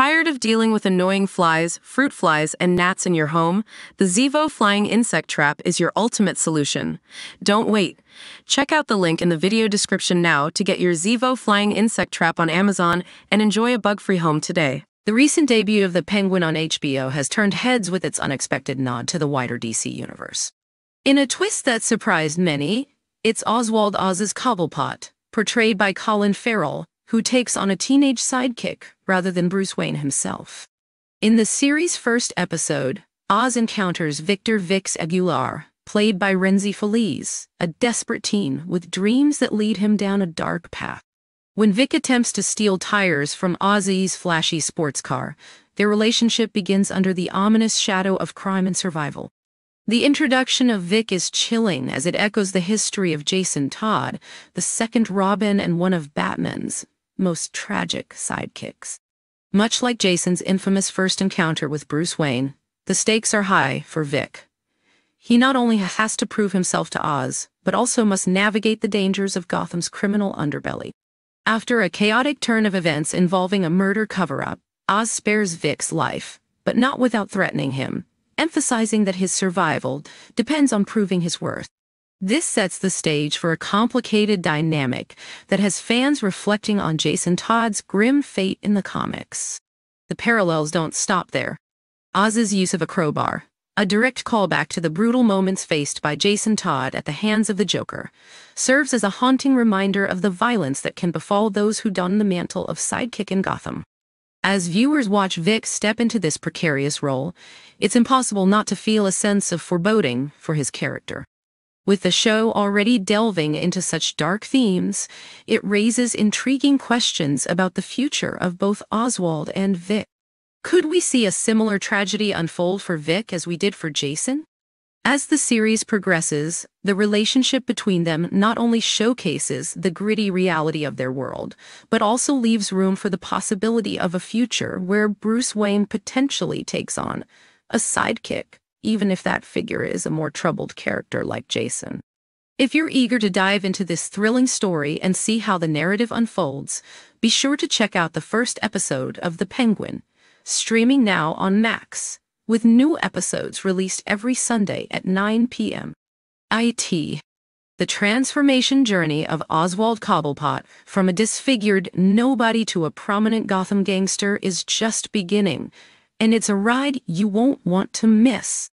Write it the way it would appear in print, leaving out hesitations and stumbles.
Tired of dealing with annoying flies, fruit flies, and gnats in your home? The Zevo Flying Insect Trap is your ultimate solution. Don't wait. Check out the link in the video description now to get your Zevo Flying Insect Trap on Amazon and enjoy a bug-free home today. The recent debut of The Penguin on HBO has turned heads with its unexpected nod to the wider DC universe. In a twist that surprised many, it's Oswald "Oz's" Cobblepot, portrayed by Colin Farrell, who takes on a teenage sidekick rather than Bruce Wayne himself. In the series' first episode, Oz encounters Vic Aguilar, played by Rhenzy Feliz, a desperate teen with dreams that lead him down a dark path. When Vic attempts to steal tires from Oz's flashy sports car, their relationship begins under the ominous shadow of crime and survival. The introduction of Vic is chilling as it echoes the history of Jason Todd, the second Robin and one of Batman's most tragic sidekicks. Much like Jason's infamous first encounter with Bruce Wayne, the stakes are high for Vic. He not only has to prove himself to Oz, but also must navigate the dangers of Gotham's criminal underbelly. After a chaotic turn of events involving a murder cover-up, Oz spares Vic's life, but not without threatening him, emphasizing that his survival depends on proving his worth. This sets the stage for a complicated dynamic that has fans reflecting on Jason Todd's grim fate in the comics. The parallels don't stop there. Oz's use of a crowbar, a direct callback to the brutal moments faced by Jason Todd at the hands of the Joker, serves as a haunting reminder of the violence that can befall those who don the mantle of sidekick in Gotham. As viewers watch Vic step into this precarious role, it's impossible not to feel a sense of foreboding for his character. With the show already delving into such dark themes, it raises intriguing questions about the future of both Oswald and Vic. Could we see a similar tragedy unfold for Vic as we did for Jason? As the series progresses, the relationship between them not only showcases the gritty reality of their world, but also leaves room for the possibility of a future where Bruce Wayne potentially takes on a sidekick, even if that figure is a more troubled character like Jason. If you're eager to dive into this thrilling story and see how the narrative unfolds, be sure to check out the first episode of The Penguin, streaming now on Max, with new episodes released every Sunday at 9 p.m. IT. The transformation journey of Oswald Cobblepot from a disfigured nobody to a prominent Gotham gangster is just beginning, and it's a ride you won't want to miss.